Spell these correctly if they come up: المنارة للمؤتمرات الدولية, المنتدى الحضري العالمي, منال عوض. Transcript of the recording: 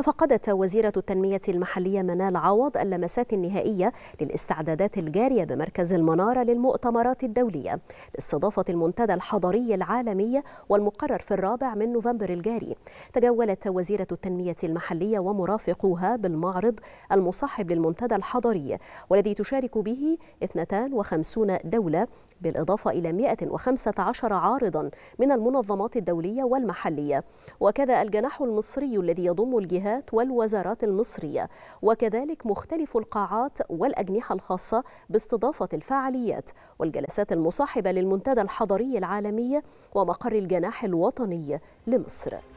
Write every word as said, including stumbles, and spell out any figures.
تفقدت وزيرة التنمية المحلية منال عوض اللمسات النهائية للاستعدادات الجارية بمركز المنارة للمؤتمرات الدولية لاستضافة المنتدى الحضري العالمي والمقرر في الرابع من نوفمبر الجاري. تجولت وزيرة التنمية المحلية ومرافقوها بالمعرض المصاحب للمنتدى الحضري والذي تشارك به اثنتان وخمسون دولة بالإضافة إلى مئة وخمسة عشر عارضا من المنظمات الدولية والمحلية، وكذا الجناح المصري الذي يضم الجهات والوزارات المصرية، وكذلك مختلف القاعات والأجنحة الخاصة باستضافة الفعاليات والجلسات المصاحبة للمنتدى الحضري العالمي ومقر الجناح الوطني لمصر.